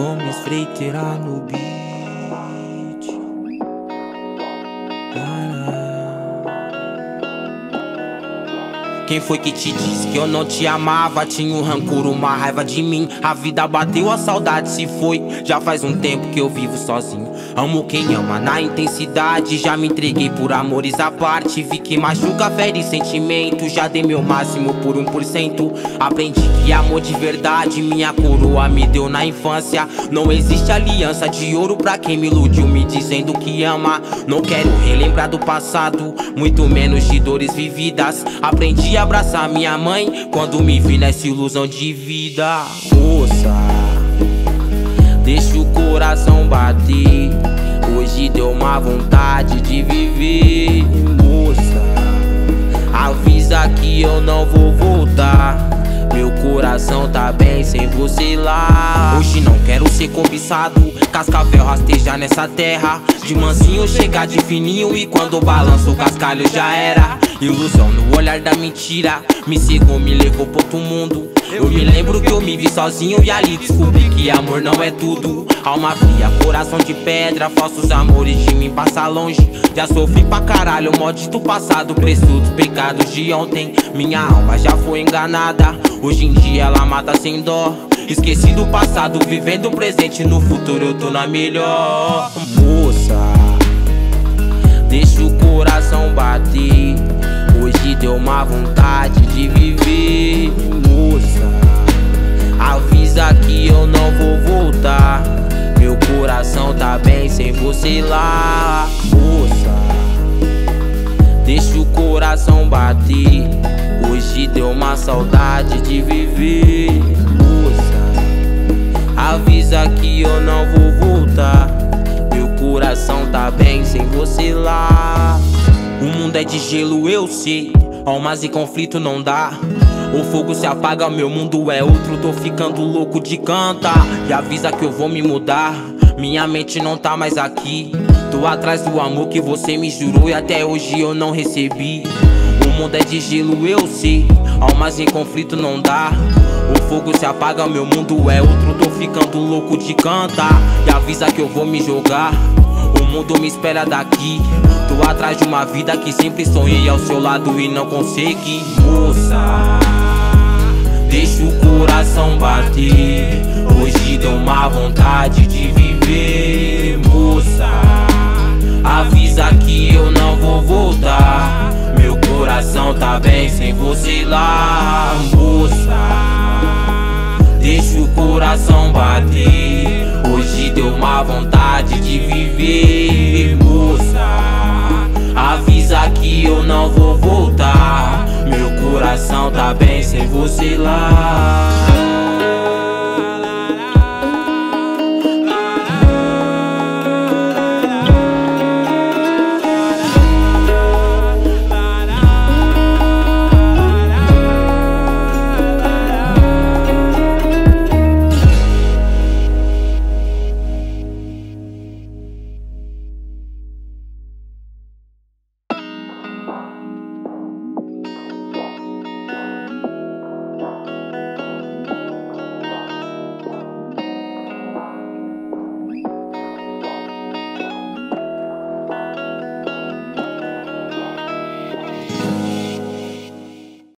Gomes Freitera no beat. Quem foi que te disse que eu não te amava? Tinha um rancor, uma raiva de mim. A vida bateu, a saudade se foi. Já faz um tempo que eu vivo sozinho. Amo quem ama na intensidade. Já me entreguei por amores à parte. Vi que machuca, fere sentimento. Já dei meu máximo por 1%. Aprendi que amor de verdade minha coroa me deu na infância. Não existe aliança de ouro pra quem me iludiu me dizendo que ama. Não quero relembrar do passado, muito menos de dores vividas. Aprendi a abraçar minha mãe quando me vi nessa ilusão de vida. Moça, deixa o coração bater, hoje deu uma vontade de viver. Moça, avisa que eu não vou voltar, meu coração tá bem sem você lá. Hoje não quero ser cobiçado, cascavel rastejar nessa terra. De mansinho chega de fininho e quando balanço o cascalho já era. Ilusão no olhar da mentira me cegou, me levou pro outro mundo. Eu me lembro que eu me vi sozinho e ali descobri que amor não é tudo. Alma fria, coração de pedra, falsos amores de mim passar longe. Já sofri pra caralho, maldito passado, preço dos pecados de ontem. Minha alma já foi enganada, hoje em dia ela mata sem dó. Esqueci do passado, vivendo o presente, no futuro eu tô na melhor. Moça, deixa o coração bater, hoje deu uma vontade de viver. Avisa que eu não vou voltar, meu coração tá bem sem você lá. Moça, deixa o coração bater, hoje deu uma saudade de viver. Moça, avisa que eu não vou voltar, meu coração tá bem sem você lá. O mundo é de gelo, eu sei, almas e conflito não dá. O fogo se apaga, meu mundo é outro, tô ficando louco de cantar. E avisa que eu vou me mudar, minha mente não tá mais aqui. Tô atrás do amor que você me jurou e até hoje eu não recebi. O mundo é de gelo, eu sei, almas em conflito não dá. O fogo se apaga, meu mundo é outro, tô ficando louco de cantar. E avisa que eu vou me jogar, o mundo me espera daqui. Tô atrás de uma vida que sempre sonhei ao seu lado e não consegui. Moça, deixa o coração bater, hoje deu uma vontade de viver. Moça, avisa que eu não vou voltar, meu coração tá bem sem você lá. Moça, deixa o coração bater, hoje deu uma vontade de viver. Moça, avisa que eu não vou voltar, meu coração tá bem sem você lá.